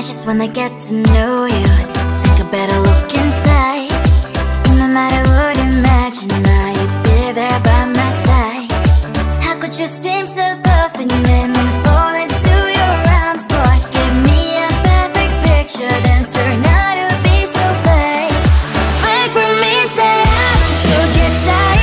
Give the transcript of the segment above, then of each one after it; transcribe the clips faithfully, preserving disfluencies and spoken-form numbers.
I just wanna get to know you, take a better look inside. And no matter what, imagine now you'd be there by my side. How could you seem so perfect? You made me fall into your arms, boy. Give me a perfect picture, then turn out to be so fake. Fake with me, say I should get tired.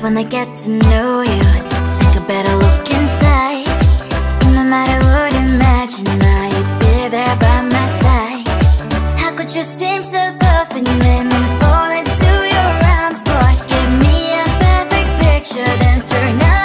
Cause when they get to know you, take a better look inside. And no matter what, imagine now you'd be there by my side. How could you seem so buff and you made me fall into your arms, boy? Give me a perfect picture, then turn out.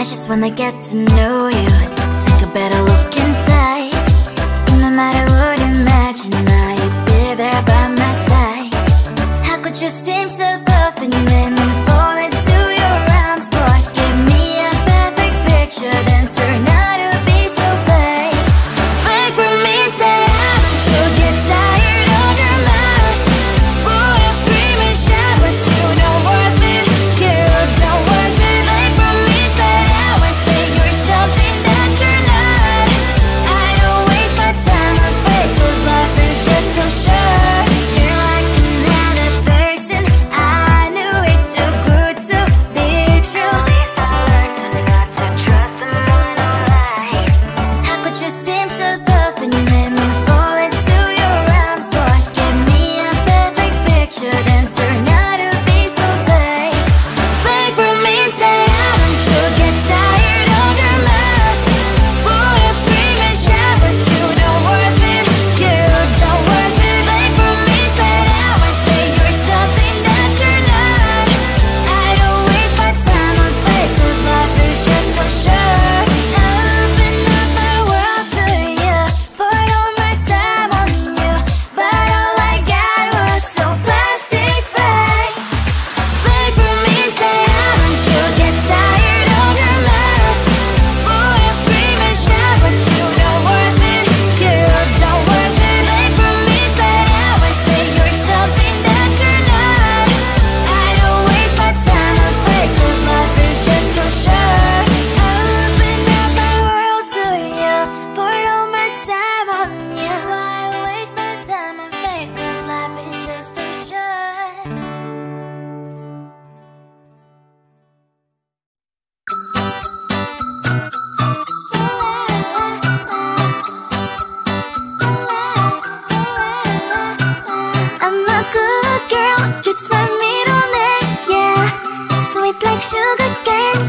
I just wanna get to know you, take a better look inside. And no matter what, imagine now you'd be there by my side. How could you seem so buff and you made me fall into your arms, boy? Give me a perfect picture, then turn out to be so fake. Fake remains that haven't you get tired? Sugar cane,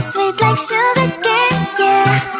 sweet like sugar cane, yeah.